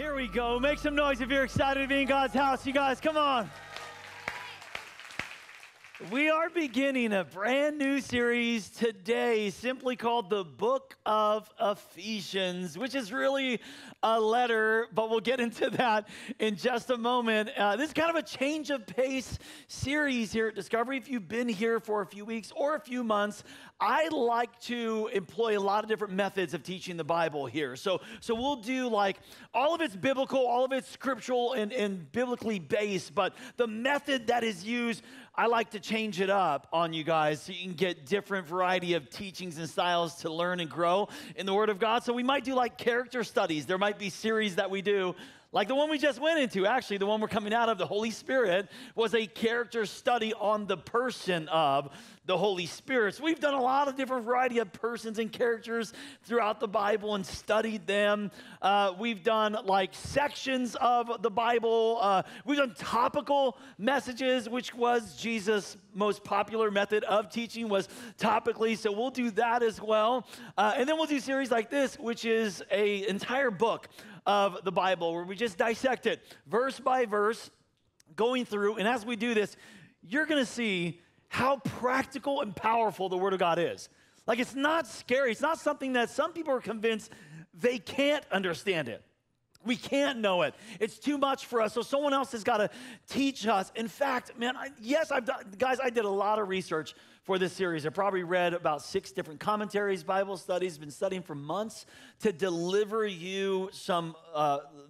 Here we go. Make some noise if you're excited to be in God's house, you guys. Come on. We are beginning a brand new series today simply called the Book of Ephesians, which is really a letter, but we'll get into that in just a moment. This is kind of a change of pace series here at Discovery. If you've been here for a few weeks or a few months, I like to employ a lot of different methods of teaching the Bible here. So we'll do like all of it's biblical, all of it's scriptural and biblically based, but the method that is used, I like to change it up on you guys so you can get different variety of teachings and styles to learn and grow in the Word of God. So we might do like character studies. There might be series that we do, like the one we just went into. Actually, the one we're coming out of, the Holy Spirit, was a character study on the person of the Holy Spirit. So we've done a lot of different variety of persons and characters throughout the Bible and studied them. We've done like sections of the Bible. We've done topical messages, which was Jesus' most popular method of teaching was topically. So we'll do that as well. And then we'll do series like this, which is an entire book of the Bible where we just dissect it verse by verse, going through. And as we do this, you're going to see how practical and powerful the Word of God is. Like, it's not scary. It's not something that some people are convinced they can't understand it. We can't know it. It's too much for us. So someone else has got to teach us. In fact, man, I did a lot of research for this series. I probably read about 6 different commentaries, Bible studies, been studying for months to deliver you some,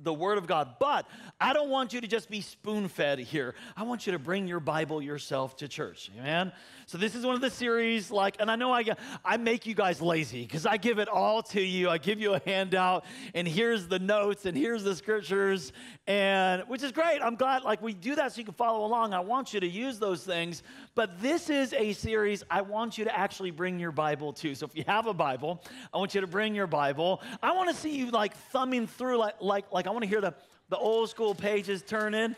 the Word of God. But I don't want you to just be spoon-fed here. I want you to bring your Bible yourself to church, amen? So this is one of the series, like, and I know I make you guys lazy because I give it all to you. I give you a handout, and here's the notes, and here's the scriptures, and which is great. I'm glad, like, we do that so you can follow along. I want you to use those things, but this is a series I want you to actually bring your Bible to. So if you have a Bible, I want you to bring your Bible. I want to see you like thumbing through, like I want to hear the old school pages turning. You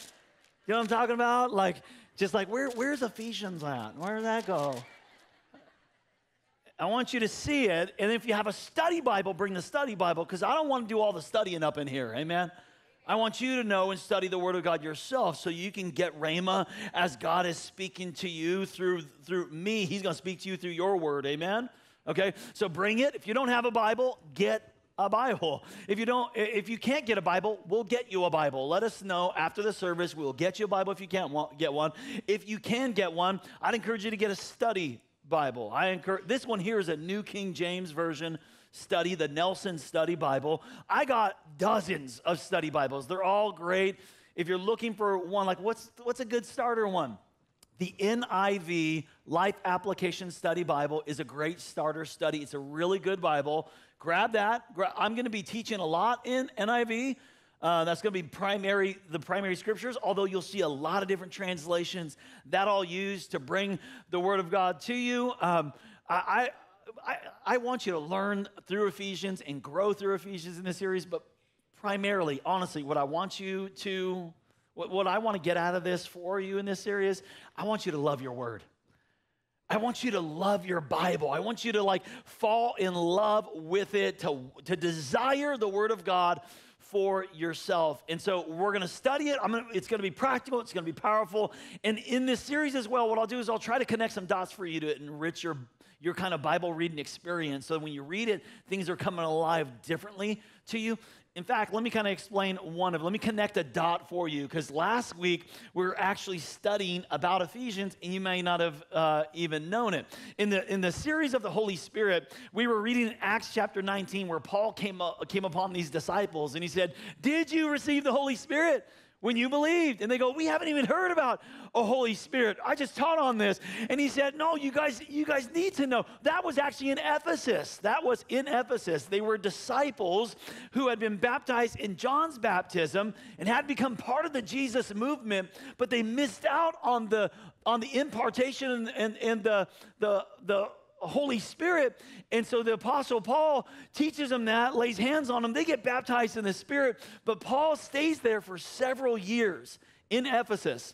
know what I'm talking about? Like, just like, where's Ephesians at? Where did that go? I want you to see it. And if you have a study Bible, bring the study Bible, because I don't want to do all the studying up in here, amen? I want you to know and study the Word of God yourself so you can get Rhema as God is speaking to you through me. He's going to speak to you through your word, amen? Okay, so bring it. If you don't have a Bible, get a Bible. If you can't get a Bible, we'll get you a Bible. Let us know after the service. We'll get you a Bible if you can't get one. If you can get one, I'd encourage you to get a study Bible. This one here is a New King James Version study, the Nelson Study Bible. I got dozens of study Bibles. They're all great. If you're looking for one, like what's a good starter one? The NIV Life Application Study Bible is a great starter study. It's a really good Bible. Grab that. I'm going to be teaching a lot in NIV. That's going to be the primary scriptures, although you'll see a lot of different translations that I'll use to bring the Word of God to you. I want you to learn through Ephesians and grow through Ephesians in this series, but primarily, honestly, what I want to get out of this for you in this series, I want you to love your word. I want you to love your Bible. I want you to like fall in love with it, to desire the Word of God for yourself. And so we're going to study it. It's going to be practical. It's going to be powerful. And in this series as well, what I'll do is I'll try to connect some dots for you to enrich your kind of Bible reading experience. So when you read it, things are coming alive differently to you. In fact, let me kind of explain let me connect a dot for you, because last week we were actually studying about Ephesians, and you may not have even known it. In the series of the Holy Spirit, we were reading in Acts chapter 19, where Paul came upon these disciples, and he said, "Did you receive the Holy Spirit when you believed?" And they go, "We haven't even heard about a Holy Spirit. I just taught on this." And he said, "No, you guys need to know." That was actually in Ephesus. That was in Ephesus. They were disciples who had been baptized in John's baptism and had become part of the Jesus movement, but they missed out on the impartation and the Holy Spirit. And so the Apostle Paul teaches them that, lays hands on them. They get baptized in the Spirit, but Paul stays there for several years in Ephesus.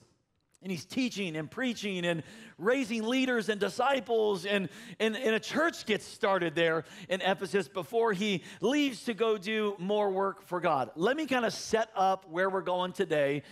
And he's teaching and preaching and raising leaders and disciples, and a church gets started there in Ephesus before he leaves to go do more work for God. Let me kind of set up where we're going today,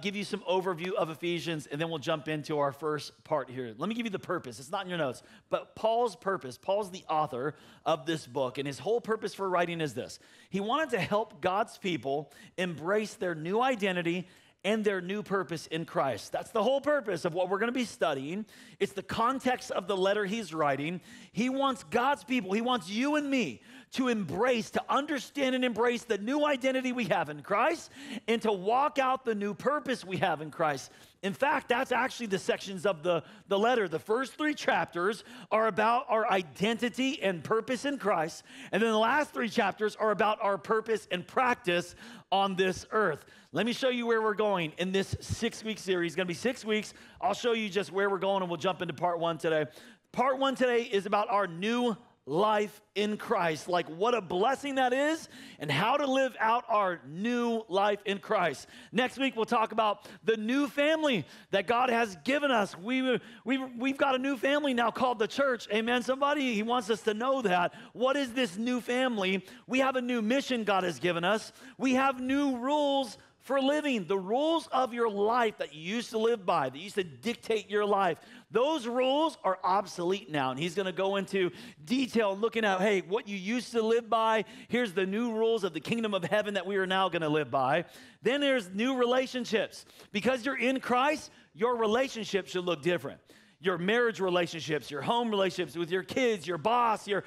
give you some overview of Ephesians, and then we'll jump into our first part here. Let me give you the purpose. It's not in your notes, but Paul's purpose. Paul's the author of this book, and his whole purpose for writing is this. He wanted to help God's people embrace their new identity and their new purpose in Christ. That's the whole purpose of what we're going to be studying. It's the context of the letter he's writing. He wants God's people, he wants you and me to embrace, to understand and embrace the new identity we have in Christ and to walk out the new purpose we have in Christ. In fact, that's actually the sections of the letter. The first three chapters are about our identity and purpose in Christ, and then the last three chapters are about our purpose and practice on this earth. Let me show you where we're going in this 6-week series. It's going to be 6 weeks. I'll show you just where we're going, and we'll jump into part one today. Part one today is about our new life in Christ, like what a blessing that is, and how to live out our new life in Christ. Next week, we'll talk about the new family that God has given us. We've got a new family now called the church. Amen, somebody? He wants us to know that. What is this new family? We have a new mission God has given us. We have new rules for living, the rules of your life that you used to live by, that used to dictate your life. Those rules are obsolete now, and he's going to go into detail looking at, hey, what you used to live by, here's the new rules of the kingdom of heaven that we are now going to live by. Then there's new relationships. Because you're in Christ, your relationship should look different. Your marriage relationships, your home relationships with your kids, your boss, your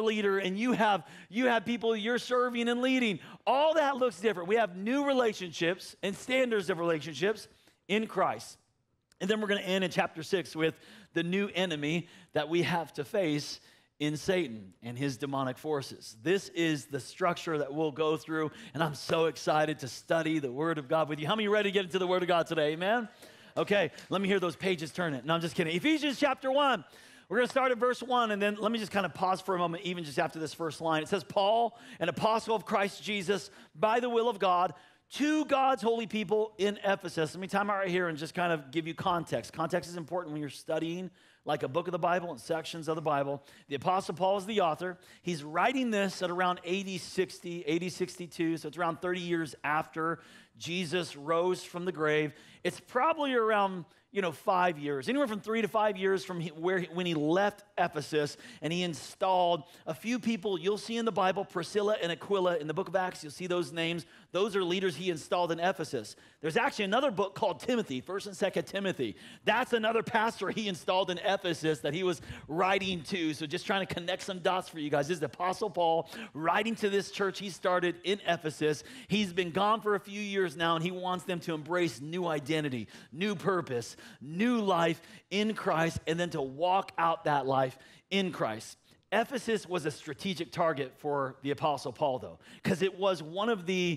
leader, and you have people you're serving and leading. All that looks different. We have new relationships and standards of relationships in Christ. And then we're going to end in chapter 6 with the new enemy that we have to face in Satan and his demonic forces. This is the structure that we'll go through, and I'm so excited to study the Word of God with you. How many are ready to get into the Word of God today? Amen? Okay, let me hear those pages turn it. No, I'm just kidding. Ephesians chapter 1. We're going to start at verse 1, and then let me just kind of pause for a moment, even just after this first line. It says, Paul, an apostle of Christ Jesus, by the will of God, to God's holy people in Ephesus. Let me time out right here and just kind of give you context. Context is important when you're studying like a book of the Bible and sections of the Bible. The Apostle Paul is the author. He's writing this at around AD 62, so it's around 30 years after Jesus rose from the grave. It's probably around, 5 years, anywhere from 3 to 5 years from when he left Ephesus, and he installed a few people you'll see in the Bible, Priscilla and Aquila. In the book of Acts, you'll see those names. Those are leaders he installed in Ephesus. There's actually another book called Timothy, 1st and 2 Timothy. That's another pastor he installed in Ephesus that he was writing to. So just trying to connect some dots for you guys. This is the Apostle Paul writing to this church he started in Ephesus. He's been gone for a few years now, and he wants them to embrace new identity, new purpose, new life in Christ, and then to walk out that life in Christ. Ephesus was a strategic target for the Apostle Paul, though, because it was one of the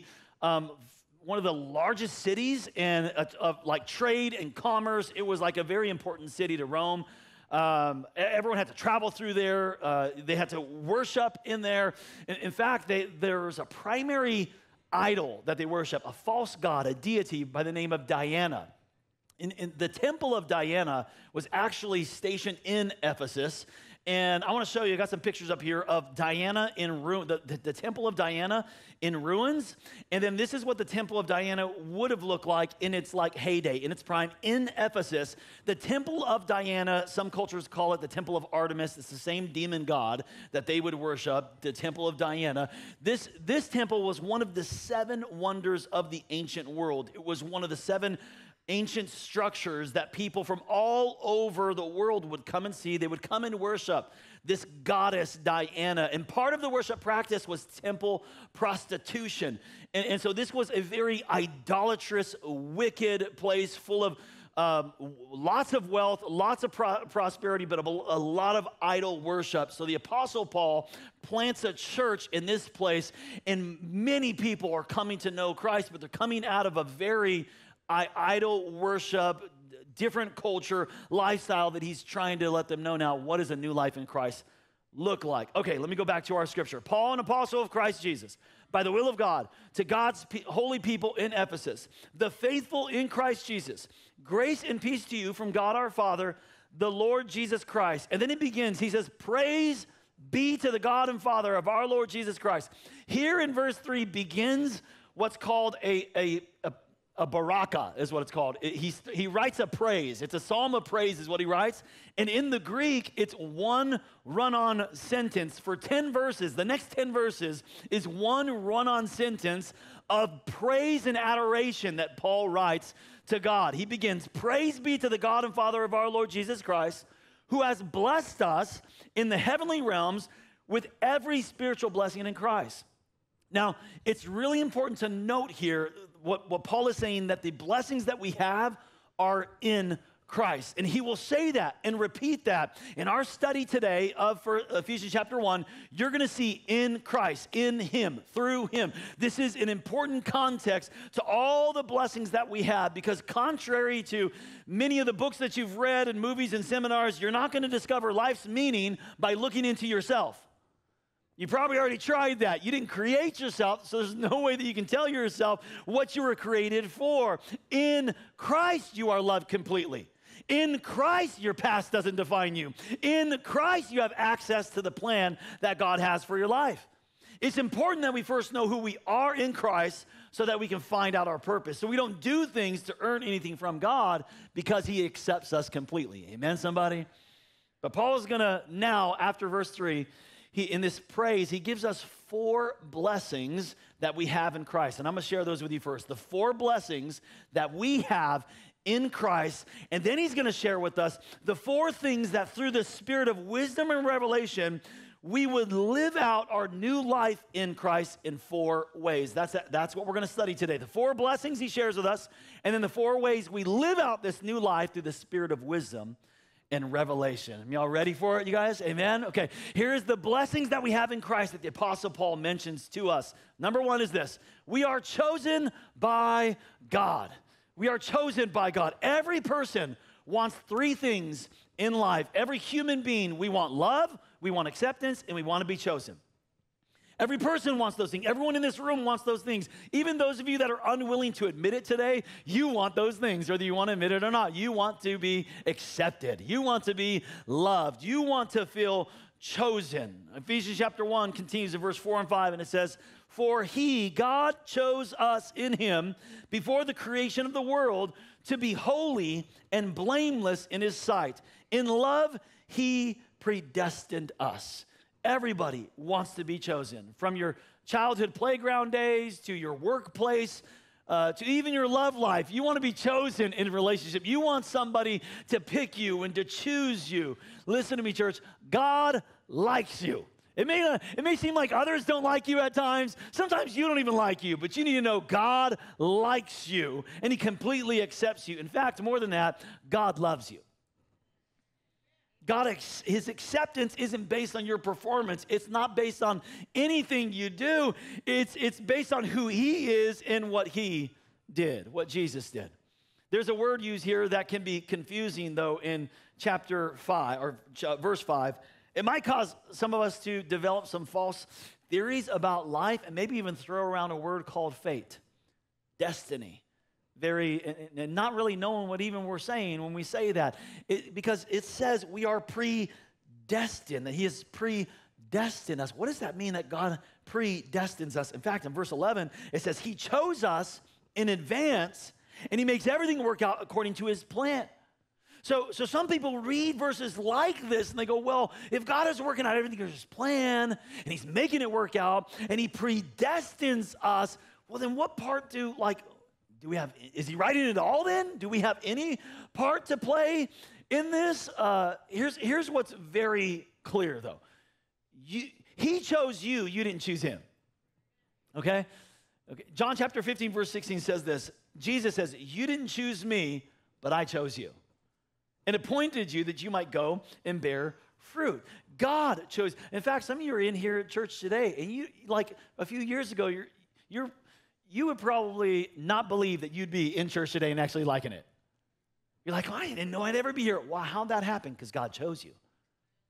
largest cities and of like trade and commerce. It was like a very important city to Rome. Everyone had to travel through there. They had to worship in there. In fact, there was a primary idol that they worship, a false god, a deity by the name of Diana. In the temple of Diana was actually stationed in Ephesus. And I want to show you, I got some pictures up here of Diana in ruins, the temple of Diana in ruins. And then this is what the temple of Diana would have looked like in its like heyday, in its prime, in Ephesus. The temple of Diana, some cultures call it the temple of Artemis. It's the same demon god that they would worship, the temple of Diana. This temple was one of the 7 wonders of the ancient world. It was one of the 7 ancient structures that people from all over the world would come and see. They would come and worship this goddess Diana. And part of the worship practice was temple prostitution. And so this was a very idolatrous, wicked place full of lots of wealth, lots of prosperity, but a lot of idol worship. So the Apostle Paul plants a church in this place, and many people are coming to know Christ, but they're coming out of a very idol worship, different culture, lifestyle that he's trying to let them know now. What does a new life in Christ look like? Okay, let me go back to our scripture. Paul, an apostle of Christ Jesus, by the will of God to God's holy people in Ephesus, the faithful in Christ Jesus. Grace and peace to you from God our Father, the Lord Jesus Christ. And then it begins. He says, praise be to the God and Father of our Lord Jesus Christ. Here in verse 3 begins what's called a baraka is what it's called. He writes a praise. It's a psalm of praise is what he writes. And in the Greek, it's one run-on sentence for 10 verses. The next 10 verses is one run-on sentence of praise and adoration that Paul writes to God. He begins, praise be to the God and Father of our Lord Jesus Christ, who has blessed us in the heavenly realms with every spiritual blessing in Christ. Now, it's really important to note here what Paul is saying, that the blessings that we have are in Christ. And he will say that and repeat that. In our study today of Ephesians chapter 1, you're going to see in Christ, in him, through him. This is an important context to all the blessings that we have, because contrary to many of the books that you've read and movies and seminars, you're not going to discover life's meaning by looking into yourself. You probably already tried that. You didn't create yourself, so there's no way that you can tell yourself what you were created for. In Christ, you are loved completely. In Christ, your past doesn't define you. In Christ, you have access to the plan that God has for your life. It's important that we first know who we are in Christ so that we can find out our purpose. So we don't do things to earn anything from God, because he accepts us completely. Amen, somebody? But Paul is going to now, after verse 3, in this praise, he gives us four blessings that we have in Christ. And I'm going to share those with you first. The four blessings that we have in Christ. And then he's going to share with us the four things that through the spirit of wisdom and revelation, we would live out our new life in Christ in four ways. That's what we're going to study today. The four blessings he shares with us, and then the four ways we live out this new life through the spirit of wisdom and revelation. Y'all ready for it, you guys? Amen? Okay, here's the blessings that we have in Christ that the Apostle Paul mentions to us. Number one is this: we are chosen by God. We are chosen by God. Every person wants three things in life. Every human being, we want love, we want acceptance, and we want to be chosen. Every person wants those things. Everyone in this room wants those things. Even those of you that are unwilling to admit it today, you want those things, whether you want to admit it or not. You want to be accepted. You want to be loved. You want to feel chosen. Ephesians chapter 1 continues in verse 4 and 5, and it says, for he, God, chose us in him before the creation of the world to be holy and blameless in his sight. In love, he predestined us. Everybody wants to be chosen. From your childhood playground days to your workplace to even your love life, you want to be chosen in a relationship. You want somebody to pick you and to choose you. Listen to me, church. God likes you. It may seem like others don't like you at times. Sometimes you don't even like you, but you need to know God likes you, and he completely accepts you. In fact, more than that, God loves you. God, his acceptance isn't based on your performance. It's not based on anything you do. It's based on who he is and what he did, what Jesus did. There's a word used here that can be confusing, though, in chapter 5 or verse 5. It might cause some of us to develop some false theories about life, and maybe even throw around a word called fate, destiny. And not really knowing what even we're saying when we say that. Because it says we are predestined, that he has predestined us. What does that mean, that God predestines us? In fact, in verse 11, it says he chose us in advance, and he makes everything work out according to his plan. So some people read verses like this, and they go, well, if God is working out everything in his plan, and he's making it work out, and he predestines us, well, then what part do, like, do we have, is he writing it all then? Do we have any part to play in this? Here's what's very clear, though. He chose you. You didn't choose him. Okay? Okay. John chapter 15, verse 16 says this. Jesus says, you didn't choose me, but I chose you and appointed you that you might go and bear fruit. God chose. In fact, some of you are in here at church today, and you, like a few years ago, you would probably not believe that you'd be in church today and actually liking it. You're like, oh, I didn't know I'd ever be here. Well, how'd that happen? Because God chose you.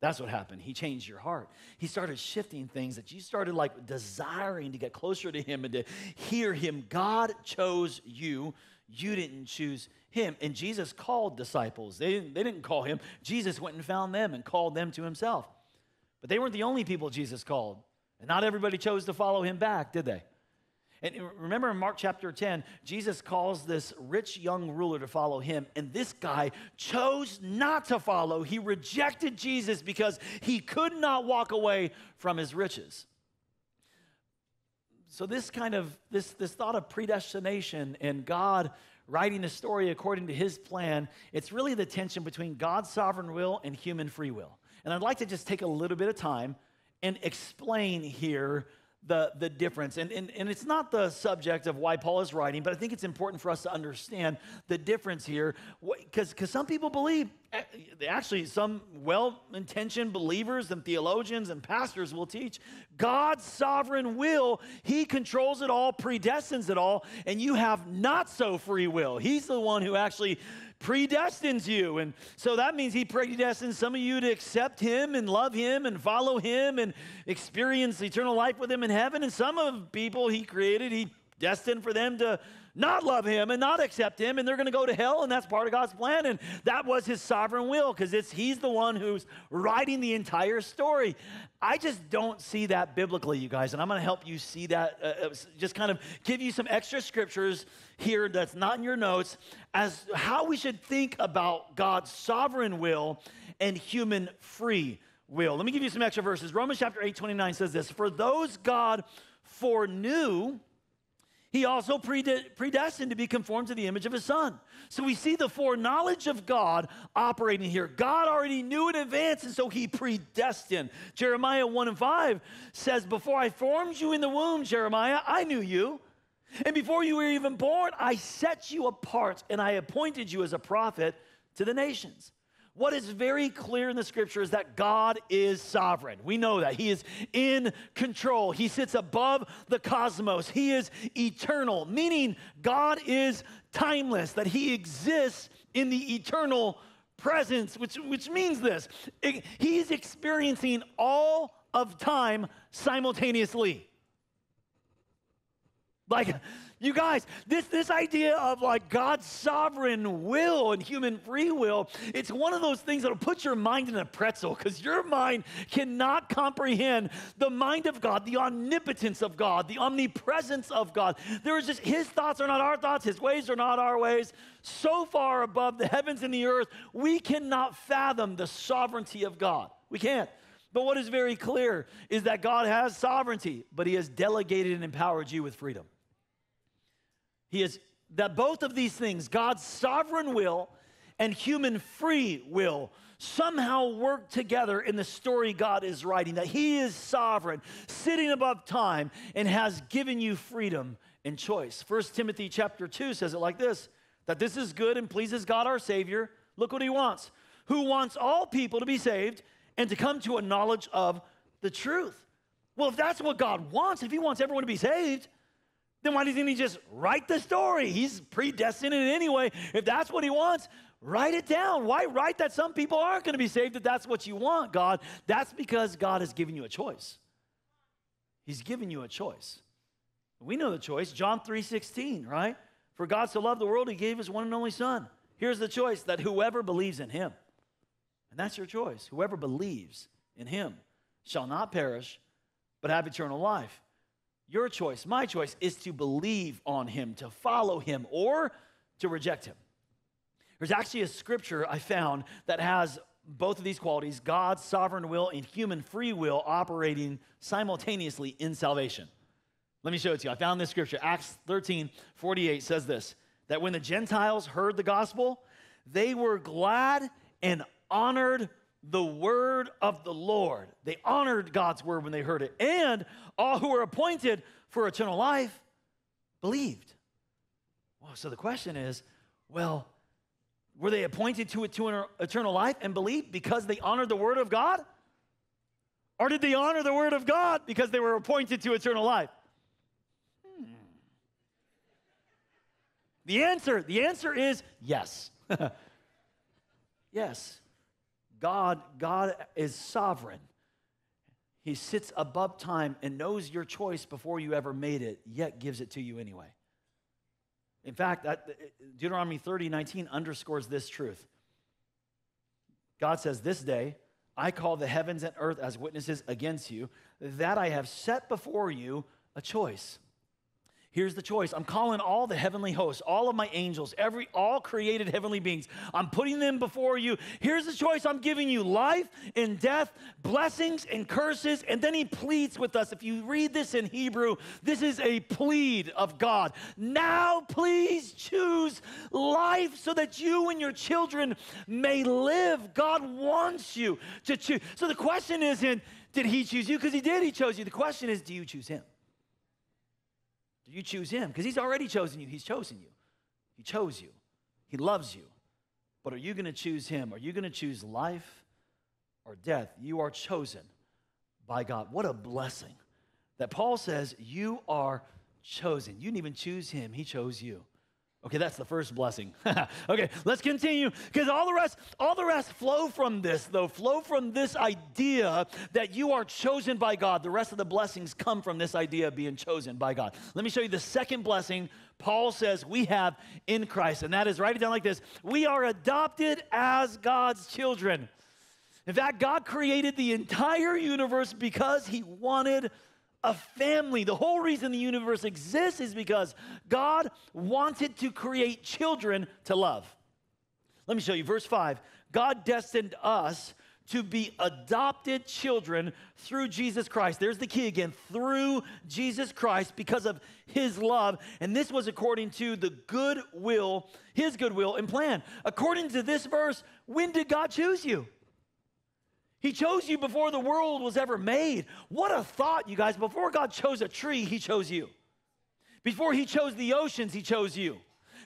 That's what happened. He changed your heart. He started shifting things that you started like desiring to get closer to him and to hear him. God chose you. You didn't choose him. And Jesus called disciples. They didn't call him. Jesus went and found them and called them to himself. But they weren't the only people Jesus called. And not everybody chose to follow him back, did they? And remember in Mark chapter 10, Jesus calls this rich young ruler to follow him, and this guy chose not to follow. He rejected Jesus because he could not walk away from his riches. So this kind of, this thought of predestination and God writing the story according to his plan, it's really the tension between God's sovereign will and human free will. And I'd like to just take a little bit of time and explain here the difference. And it's not the subject of why Paul is writing, but I think it's important for us to understand the difference here. Because some people believe, actually some well-intentioned believers and theologians and pastors will teach, God's sovereign will, he controls it all, predestines it all, and you have not so free will. He's the one who actually predestines you. And so that means he predestines some of you to accept him and love him and follow him and experience eternal life with him in heaven. And some of people he created, he destined for them to not love him and not accept him, and they're going to go to hell, and that's part of God's plan. And that was his sovereign will, because he's the one who's writing the entire story. I just don't see that biblically, you guys, and I'm going to help you see that, just kind of give you some extra scriptures here that's not in your notes as how we should think about God's sovereign will and human free will. Let me give you some extra verses. Romans chapter 8:29 says this, "For those God foreknew, he also predestined to be conformed to the image of his son." So we see the foreknowledge of God operating here. God already knew in advance, and so he predestined. Jeremiah 1:5 says, "Before I formed you in the womb, Jeremiah, I knew you. And before you were even born, I set you apart, and I appointed you as a prophet to the nations." What is very clear in the scripture is that God is sovereign. We know that. He is in control. He sits above the cosmos. He is eternal, meaning God is timeless, that he exists in the eternal presence, which means this. He's experiencing all of time simultaneously. Like, you guys, this idea of like God's sovereign will and human free will, it's one of those things that'll put your mind in a pretzel, because your mind cannot comprehend the mind of God, the omnipotence of God, the omnipresence of God. There is just, his thoughts are not our thoughts, his ways are not our ways. So far above the heavens and the earth, we cannot fathom the sovereignty of God. We can't. But what is very clear is that God has sovereignty, but he has delegated and empowered you with freedom. He is, that both of these things, God's sovereign will and human free will, somehow work together in the story God is writing, that he is sovereign, sitting above time, and has given you freedom and choice. 1 Timothy chapter 2 says it like this, that this is good and pleases God our Savior. Look what he wants. Who wants all people to be saved and to come to a knowledge of the truth. Well, if that's what God wants, if he wants everyone to be saved, then why doesn't he just write the story? He's predestined it anyway. If that's what he wants, write it down. Why write that some people aren't going to be saved if that's what you want, God? That's because God has given you a choice. He's given you a choice. We know the choice. John 3:16, right? For God so loved the world, he gave his one and only son. Here's the choice, that whoever believes in him, and that's your choice. Whoever believes in him shall not perish, but have eternal life. Your choice, my choice, is to believe on him, to follow him, or to reject him. There's actually a scripture I found that has both of these qualities, God's sovereign will and human free will, operating simultaneously in salvation. Let me show it to you. I found this scripture. Acts 13:48 says this, that when the Gentiles heard the gospel, they were glad and honored the word of the Lord. They honored God's word when they heard it. And all who were appointed for eternal life believed. Well, so the question is, well, were they appointed to eternal life and believed because they honored the word of God? Or did they honor the word of God because they were appointed to eternal life? The answer is yes. Yes. God is sovereign. He sits above time and knows your choice before you ever made it, yet gives it to you anyway. In fact, Deuteronomy 30:19 underscores this truth. God says, "This day I call the heavens and earth as witnesses against you, that I have set before you a choice." Here's the choice. I'm calling all the heavenly hosts, all of my angels, all created heavenly beings. I'm putting them before you. Here's the choice I'm giving you: life and death, blessings and curses. And then he pleads with us. If you read this in Hebrew, this is a plead of God. Now please choose life so that you and your children may live. God wants you to choose. So the question isn't, did he choose you? Because he did, he chose you. The question is, do you choose him? You choose him, because he's already chosen you. He's chosen you. He chose you. He loves you. But are you going to choose him? Are you going to choose life or death? You are chosen by God. What a blessing that Paul says you are chosen. You didn't even choose him. He chose you. Okay, that's the first blessing. Okay, let's continue, because all the rest flow from this, though, flow from this idea that you are chosen by God. The rest of the blessings come from this idea of being chosen by God. Let me show you the second blessing Paul says we have in Christ, and that is, write it down like this: we are adopted as God's children. In fact, God created the entire universe because he wanted a family. The whole reason the universe exists is because God wanted to create children to love. Let me show you. Verse 5, God destined us to be adopted children through Jesus Christ. There's the key again, through Jesus Christ, because of his love. And this was according to the good will, his good will and plan. According to this verse, when did God choose you? He chose you before the world was ever made. What a thought, you guys. Before God chose a tree, he chose you. Before he chose the oceans, he chose you.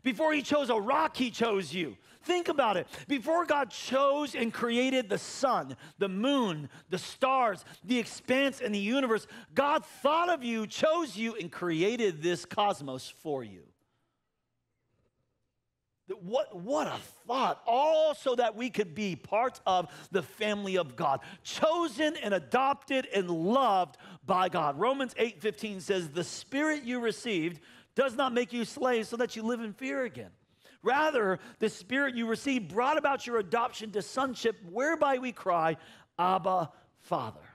Before he chose a rock, he chose you. Think about it. Before God chose and created the sun, the moon, the stars, the expanse, and the universe, God thought of you, chose you, and created this cosmos for you. What a thought, all so that we could be part of the family of God, chosen and adopted and loved by God. Romans 8:15 says, "The spirit you received does not make you slaves so that you live in fear again. Rather, the spirit you received brought about your adoption to sonship, whereby we cry, 'Abba, Father.'"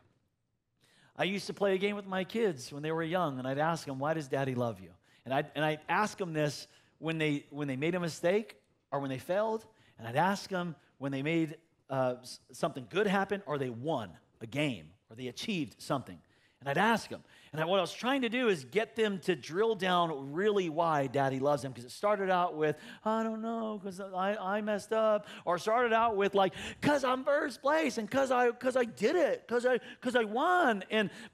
I used to play a game with my kids when they were young, and I'd ask them, "Why does Daddy love you?" And I'd ask them this when they made a mistake or when they failed, and I'd ask them when they made something good happen or they won a game or they achieved something. And I'd ask them. And what I was trying to do is get them to drill down really why Daddy loves them, because it started out with, "I don't know, because I messed up," or started out with like, "Because I'm first place and because I did it, because I won."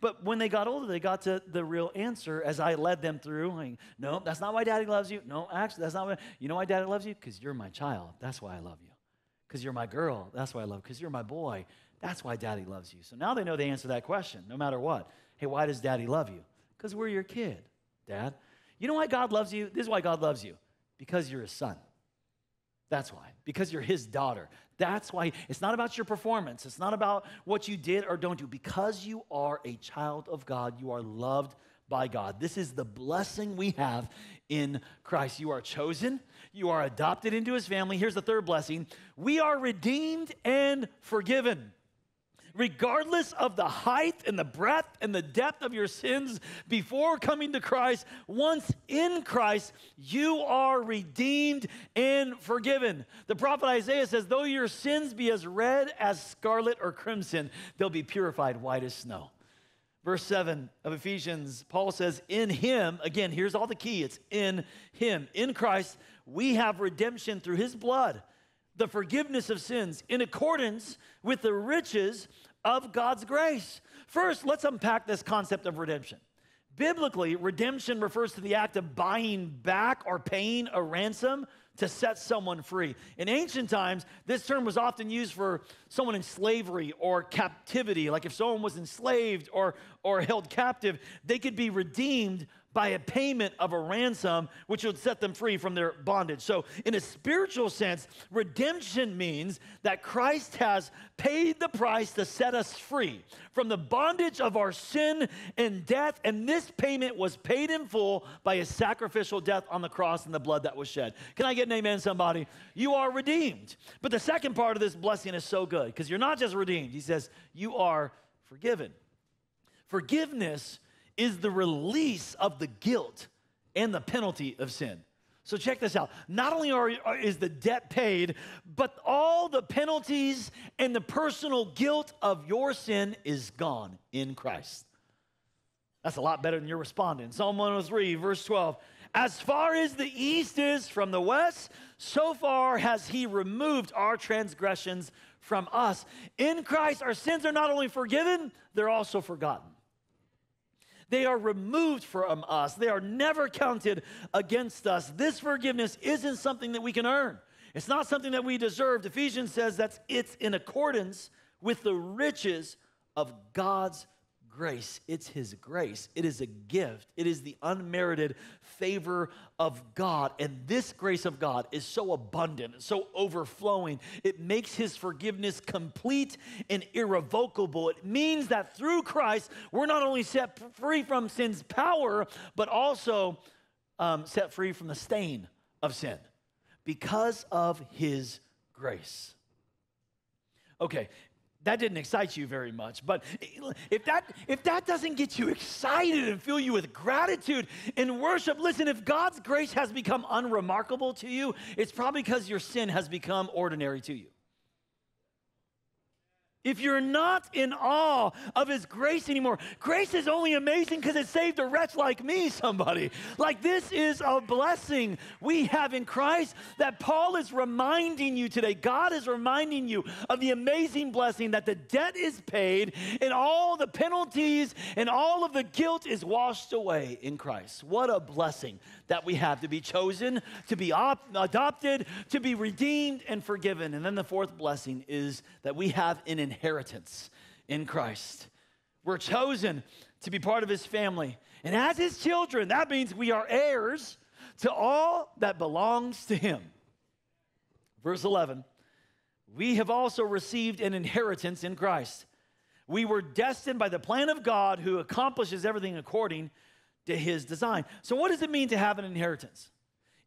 But when they got older, they got to the real answer as I led them through. Like, "No, that's not why Daddy loves you. No, actually, that's not why. You know why Daddy loves you? Because you're my child. That's why I love you. Because you're my girl. That's why I love you. Because you're my boy. That's why Daddy loves you." So now they know the answer to that question, no matter what. Hey, why does Daddy love you? Because we're your kid, Dad. You know why God loves you? This is why God loves you. Because you're his son. That's why. Because you're his daughter. That's why. It's not about your performance. It's not about what you did or don't do. Because you are a child of God, you are loved by God. This is the blessing we have in Christ. You are chosen. You are adopted into his family. Here's the third blessing. We are redeemed and forgiven. Regardless of the height and the breadth and the depth of your sins before coming to Christ, once in Christ, you are redeemed and forgiven. The prophet Isaiah says, "Though your sins be as red as scarlet or crimson, they'll be purified white as snow." Verse 7 of Ephesians, Paul says, "In him," again, here's all the key, it's in him. In Christ, we have redemption through his blood, the forgiveness of sins in accordance with the riches of God's grace. First, let's unpack this concept of redemption. Biblically, redemption refers to the act of buying back or paying a ransom to set someone free. In ancient times, this term was often used for someone in slavery or captivity. Like if someone was enslaved or held captive, they could be redeemed by a payment of a ransom, which would set them free from their bondage. So in a spiritual sense, redemption means that Christ has paid the price to set us free from the bondage of our sin and death, and this payment was paid in full by his sacrificial death on the cross and the blood that was shed. Can I get an amen, somebody? You are redeemed. But the second part of this blessing is so good, because you're not just redeemed. He says, you are forgiven. Forgiveness is the release of the guilt and the penalty of sin. So check this out. Not only is the debt paid, but all the penalties and the personal guilt of your sin is gone in Christ. That's a lot better than you're responding. Psalm 103, verse 12. As far as the east is from the west, so far has he removed our transgressions from us. In Christ, our sins are not only forgiven, they're also forgotten. They are removed from us. They are never counted against us. This forgiveness isn't something that we can earn. It's not something that we deserve. Ephesians says that it's in accordance with the riches of God's grace. It's his grace. It is a gift. It is the unmerited favor of God. And this grace of God is so abundant and so overflowing. It makes his forgiveness complete and irrevocable. It means that through Christ, we're not only set free from sin's power, but also set free from the stain of sin because of his grace. Okay. That didn't excite you very much, but if that doesn't get you excited and fill you with gratitude and worship, listen, if God's grace has become unremarkable to you, it's probably because your sin has become ordinary to you. If you're not in awe of his grace anymore, grace is only amazing because it saved a wretch like me, somebody. Like, this is a blessing we have in Christ that Paul is reminding you today. God is reminding you of the amazing blessing that the debt is paid and all the penalties and all of the guilt is washed away in Christ. What a blessing that we have to be chosen, to be adopted, to be redeemed and forgiven. And then the fourth blessing is that we have an inheritance in Christ. We're chosen to be part of his family. And as his children, that means we are heirs to all that belongs to him. Verse 11, we have also received an inheritance in Christ. We were destined by the plan of God who accomplishes everything according to his design. So what does it mean to have an inheritance?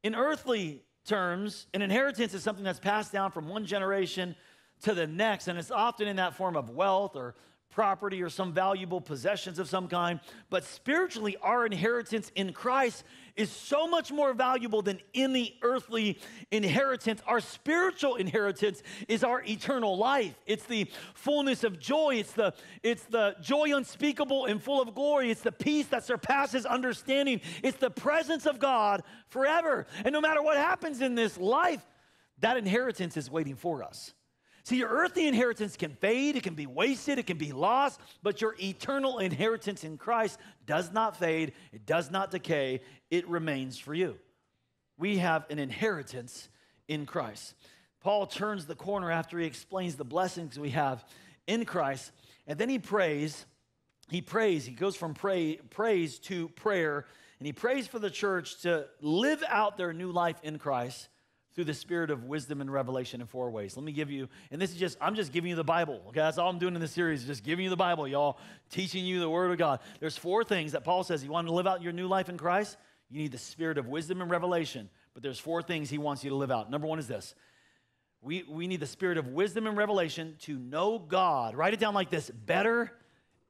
In earthly terms, an inheritance is something that's passed down from one generation to the next, and it's often in that form of wealth or property or some valuable possessions of some kind. But spiritually, our inheritance in Christ is so much more valuable than any earthly inheritance. Our spiritual inheritance is our eternal life. It's the fullness of joy. It's the joy unspeakable and full of glory. It's the peace that surpasses understanding. It's the presence of God forever. And no matter what happens in this life, that inheritance is waiting for us. See, your earthly inheritance can fade, it can be wasted, it can be lost, but your eternal inheritance in Christ does not fade, it does not decay, it remains for you. We have an inheritance in Christ. Paul turns the corner after he explains the blessings we have in Christ, and then he prays, he goes from praise to prayer, and he prays for the church to live out their new life in Christ through the spirit of wisdom and revelation in four ways. Let me give you, and this is just, I'm just giving you the Bible, okay? That's all I'm doing in this series, just giving you the Bible, y'all, teaching you the word of God. There's four things that Paul says, you want to live out your new life in Christ, you need the spirit of wisdom and revelation, but there's four things he wants you to live out. Number one is this, we need the spirit of wisdom and revelation to know God. Write it down like this, better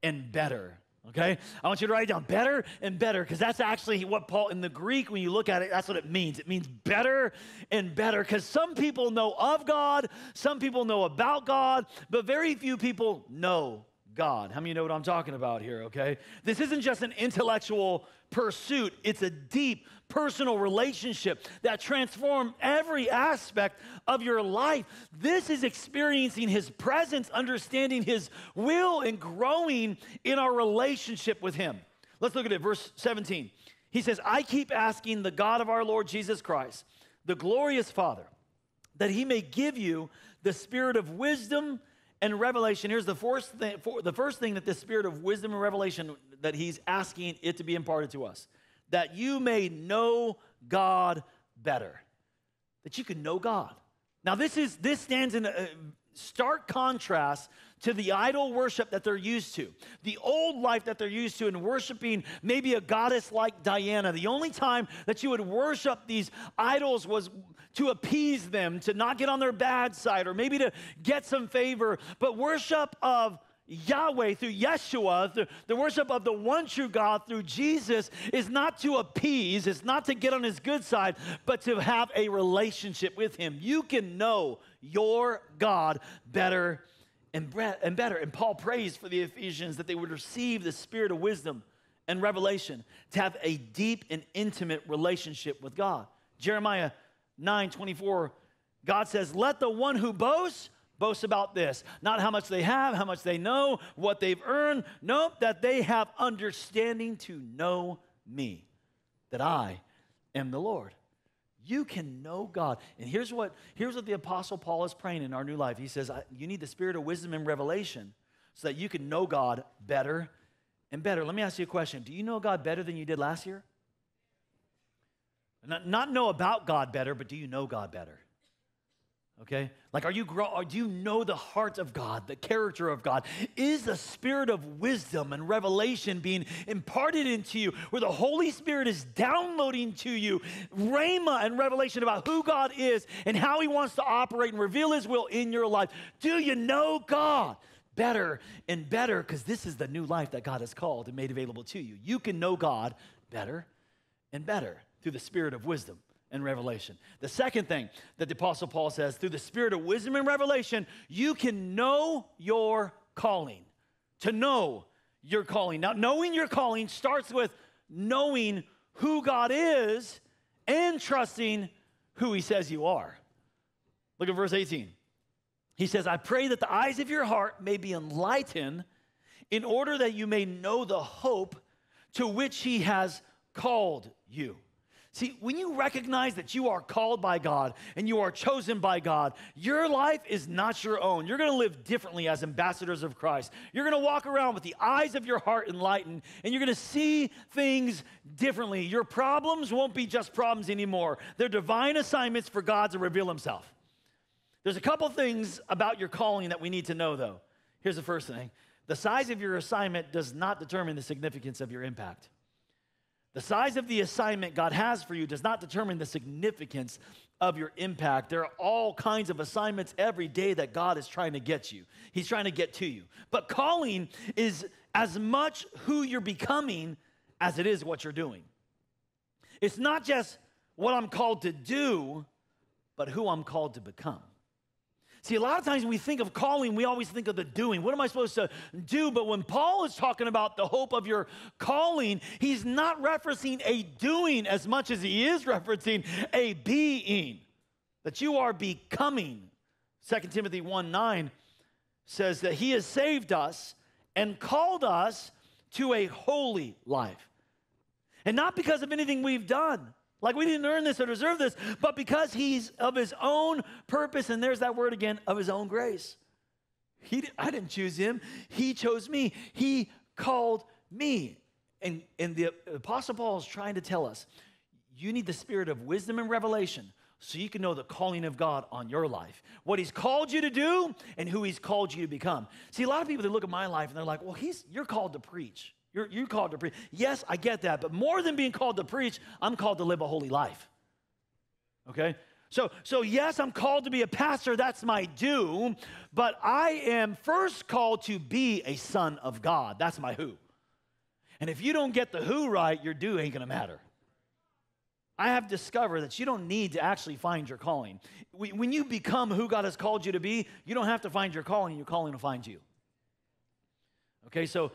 and better. Okay, I want you to write it down, better and better, because that's actually what Paul, in the Greek, when you look at it, that's what it means. It means better and better, because some people know of God, some people know about God, but very few people know God. How many know what I'm talking about here, okay? This isn't just an intellectual pursuit. It's a deep personal relationship that transforms every aspect of your life. This is experiencing his presence, understanding his will, and growing in our relationship with him. Let's look at it, verse 17. He says, I keep asking the God of our Lord Jesus Christ, the glorious Father, that he may give you the spirit of wisdom and revelation. Here's the first thing that the spirit of wisdom and revelation that he's asking it to be imparted to us. that you may know God better, that you can know God. Now, this stands in a stark contrast to the idol worship that they're used to, the old life that they're used to in worshiping maybe a goddess like Diana. The only time that you would worship these idols was to appease them, to not get on their bad side, or maybe to get some favor. But worship of Yahweh through Yeshua, through the worship of the one true God through Jesus, is not to appease, it's not to get on his good side, but to have a relationship with him. You can know your God better and better. And Paul prays for the Ephesians that they would receive the spirit of wisdom and revelation to have a deep and intimate relationship with God. Jeremiah 9:24, God says, "Let the one who boasts boast about this, not how much they have, how much they know, what they've earned. Nope, that they have understanding to know me, that I am the Lord." You can know God. And here's what the Apostle Paul is praying in our new life. He says, you need the spirit of wisdom and revelation so that you can know God better and better. Let me ask you a question. Do you know God better than you did last year? Not know about God better, but do you know God better? Okay? Like, do you know the heart of God, the character of God? Is the spirit of wisdom and revelation being imparted into you, where the Holy Spirit is downloading to you rhema and revelation about who God is and how he wants to operate and reveal his will in your life? Do you know God better and better? Because this is the new life that God has called and made available to you. You can know God better and better through the spirit of wisdom and revelation. The second thing that the Apostle Paul says, through the spirit of wisdom and revelation, you can know your calling. To know your calling. Now, knowing your calling starts with knowing who God is and trusting who he says you are. Look at verse 18. He says, "I pray that the eyes of your heart may be enlightened, in order that you may know the hope to which he has called you." See, when you recognize that you are called by God and you are chosen by God, your life is not your own. You're going to live differently as ambassadors of Christ. You're going to walk around with the eyes of your heart enlightened, and you're going to see things differently. Your problems won't be just problems anymore. They're divine assignments for God to reveal himself. There's a couple things about your calling that we need to know, though. Here's the first thing. The size of your assignment does not determine the significance of your impact. The size of the assignment God has for you does not determine the significance of your impact. There are all kinds of assignments every day that God is trying to get you. He's trying to get to you. But calling is as much who you're becoming as it is what you're doing. It's not just what I'm called to do, but who I'm called to become. See, a lot of times when we think of calling, we always think of the doing. What am I supposed to do? But when Paul is talking about the hope of your calling, he's not referencing a doing as much as he is referencing a being, that you are becoming. 2 Timothy 1:9 says that he has saved us and called us to a holy life. And not because of anything we've done. Like, we didn't earn this or deserve this, but because he's of his own purpose, and there's that word again, of his own grace. I didn't choose him. He chose me. He called me. And the Apostle Paul is trying to tell us, you need the spirit of wisdom and revelation so you can know the calling of God on your life, what he's called you to do and who he's called you to become. See, a lot of people, they look at my life and they're like, well, you're called to preach. You're called to preach. Yes, I get that. But more than being called to preach, I'm called to live a holy life. Okay? So yes, I'm called to be a pastor. That's my due. But I am first called to be a son of God. That's my who. And if you don't get the who right, your due ain't going to matter. I have discovered that you don't need to actually find your calling. When you become who God has called you to be, you don't have to find your calling. Your calling will find you. Okay? So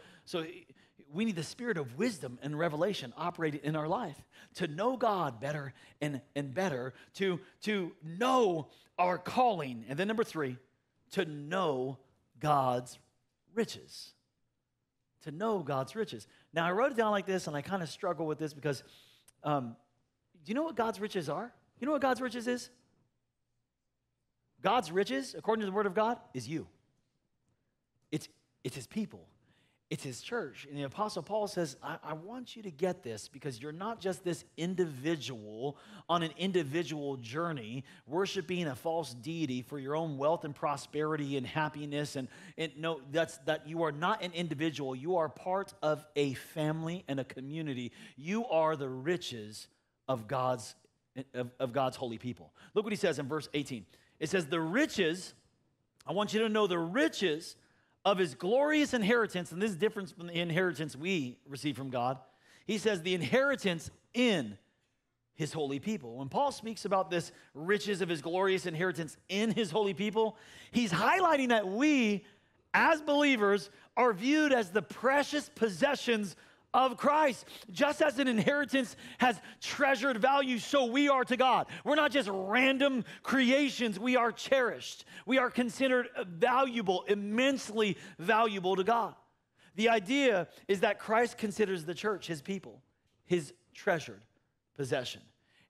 we need the spirit of wisdom and revelation operating in our life to know God better and better, to know our calling. And then number three, to know God's riches. To know God's riches. Now, I wrote it down like this, and I kind of struggle with this because do you know what God's riches are? You know what God's riches is? God's riches, according to the Word of God, is you. It's his people. It's his church. And the Apostle Paul says, I want you to get this, because you're not just this individual on an individual journey worshiping a false deity for your own wealth and prosperity and happiness. And no, that you are not an individual. You are part of a family and a community. You are the riches of God's holy people. Look what he says in verse 18. It says, the riches, I want you to know the riches of his glorious inheritance, and this is different from the inheritance we receive from God. He says the inheritance in his holy people. When Paul speaks about this riches of his glorious inheritance in his holy people, he's highlighting that we, as believers, are viewed as the precious possessions of Christ. Just as an inheritance has treasured value, so we are to God. We're not just random creations. We are cherished. We are considered valuable, immensely valuable to God. The idea is that Christ considers the church, his people, his treasured possession.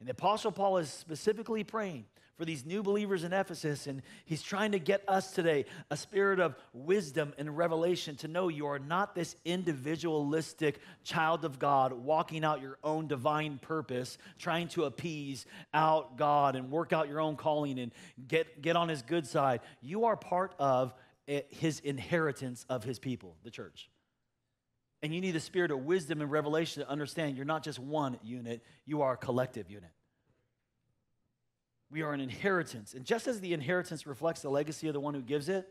And the Apostle Paul is specifically praying for these new believers in Ephesus, and he's trying to get us today a spirit of wisdom and revelation to know you are not this individualistic child of God walking out your own divine purpose, trying to appease out God and work out your own calling and get on his good side. You are part of his inheritance of his people, the church. And you need the spirit of wisdom and revelation to understand you're not just one unit, you are a collective unit. We are an inheritance. And just as the inheritance reflects the legacy of the one who gives it,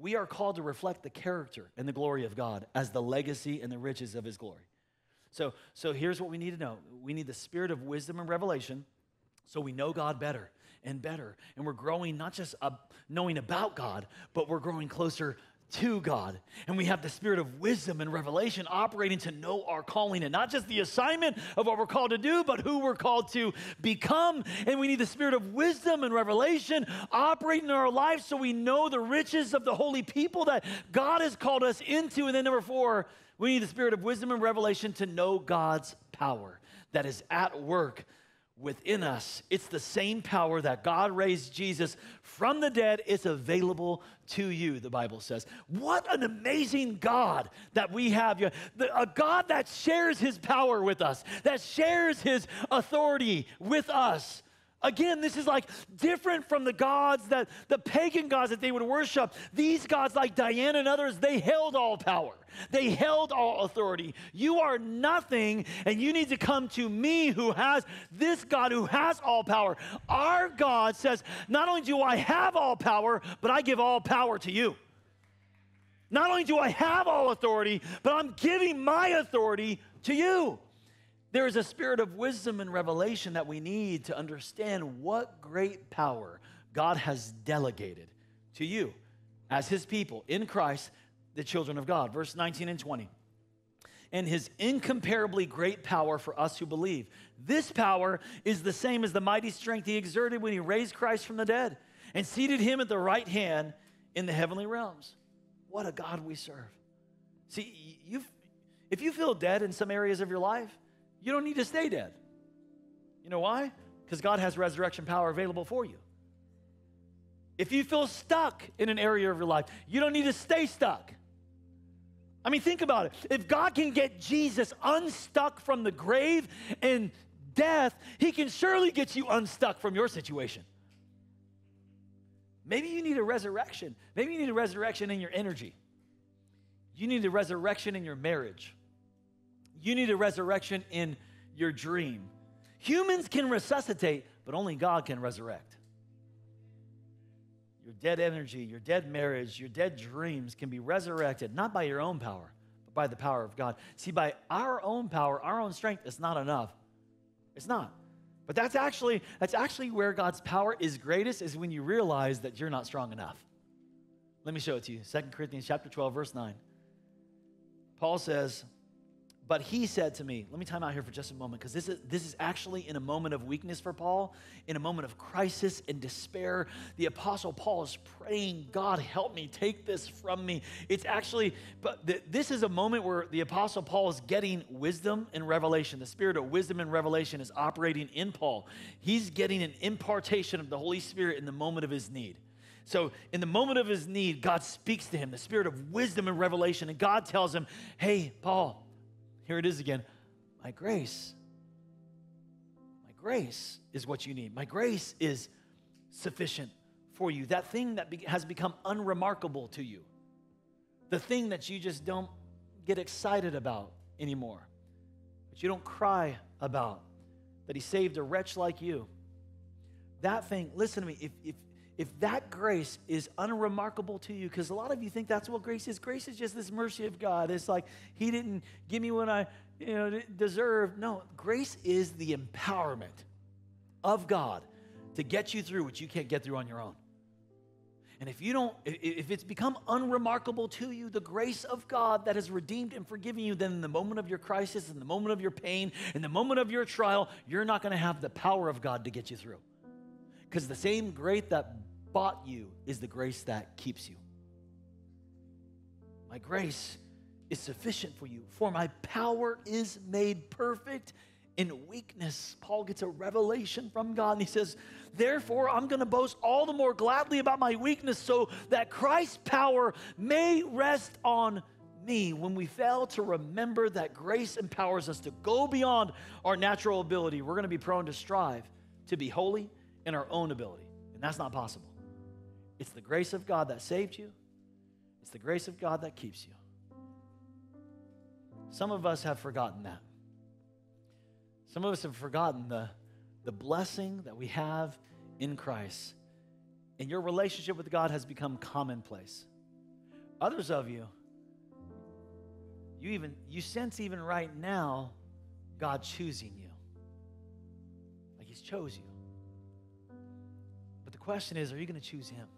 we are called to reflect the character and the glory of God as the legacy and the riches of his glory. So here's what we need to know. We need the spirit of wisdom and revelation so we know God better and better. And we're growing not just knowing about God, but we're growing closer to God. And we have the spirit of wisdom and revelation operating to know our calling, and not just the assignment of what we're called to do, but who we're called to become. And we need the spirit of wisdom and revelation operating in our lives so we know the riches of the holy people that God has called us into. And then number four, we need the spirit of wisdom and revelation to know God's power that is at work within us. It's the same power that God raised Jesus from the dead. It's available to you, the Bible says. What an amazing God that we have. A God that shares his power with us, that shares his authority with us. Again, this is like different from the gods that the pagan gods that they would worship. These gods like Diana and others, they held all power. They held all authority. You are nothing, and you need to come to me who has this God who has all power. Our God says, not only do I have all power, but I give all power to you. Not only do I have all authority, but I'm giving my authority to you. There is a spirit of wisdom and revelation that we need to understand what great power God has delegated to you as his people in Christ, the children of God. Verse 19 and 20. And his incomparably great power for us who believe. This power is the same as the mighty strength he exerted when he raised Christ from the dead and seated him at the right hand in the heavenly realms. What a God we serve. See, if you feel dead in some areas of your life, you don't need to stay dead. You know why? Because God has resurrection power available for you. If you feel stuck in an area of your life, you don't need to stay stuck. I mean, think about it. If God can get Jesus unstuck from the grave and death, he can surely get you unstuck from your situation. Maybe you need a resurrection. Maybe you need a resurrection in your energy. You need a resurrection in your marriage. You need a resurrection in your dream. Humans can resuscitate, but only God can resurrect. Your dead energy, your dead marriage, your dead dreams can be resurrected, not by your own power, but by the power of God. See, by our own power, our own strength, it's not enough. It's not. But that's actually where God's power is greatest, is when you realize that you're not strong enough. Let me show it to you. 2 Corinthians chapter 12, verse 9. Paul says, but he said to me, let me time out here for just a moment, because this is actually in a moment of weakness for Paul, in a moment of crisis and despair. The Apostle Paul is praying, God, help me, take this from me. It's actually, this is a moment where the Apostle Paul is getting wisdom and revelation. The spirit of wisdom and revelation is operating in Paul. He's getting an impartation of the Holy Spirit in the moment of his need. So in the moment of his need, God speaks to him, the spirit of wisdom and revelation. And God tells him, hey, Paul, here it is again. My grace is what you need. My grace is sufficient for you. That thing that has become unremarkable to you, the thing that you just don't get excited about anymore, but you don't cry about, that he saved a wretch like you. That thing, listen to me, if that grace is unremarkable to you, because a lot of you think that's what grace is. Grace is just this mercy of God. It's like he didn't give me what I deserved. No, grace is the empowerment of God to get you through what you can't get through on your own. And if it's become unremarkable to you, the grace of God that has redeemed and forgiven you, then in the moment of your crisis, in the moment of your pain, in the moment of your trial, you're not going to have the power of God to get you through. Because the same grace that bought you is the grace that keeps you. My grace is sufficient for you, for my power is made perfect in weakness. Paul gets a revelation from God, and he says, therefore, I'm going to boast all the more gladly about my weakness so that Christ's power may rest on me. When we fail to remember that grace empowers us to go beyond our natural ability, we're going to be prone to strive to be holy in our own ability, and that's not possible. It's the grace of God that saved you. It's the grace of God that keeps you. Some of us have forgotten that. Some of us have forgotten the blessing that we have in Christ, and your relationship with God has become commonplace. Others of you, you sense even right now God choosing you, like he's chose you. The question is, are you going to choose him?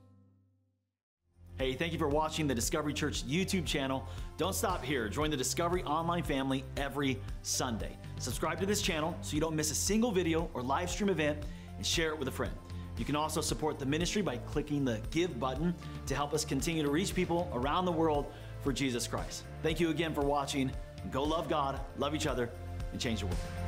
Hey, thank you for watching the Discovery Church YouTube channel. Don't stop here. Join the Discovery online family every Sunday. Subscribe to this channel so you don't miss a single video or live stream event, and share it with a friend. You can also support the ministry by clicking the Give button to help us continue to reach people around the world for Jesus Christ. Thank you again for watching. Go love God, love each other, and change the world.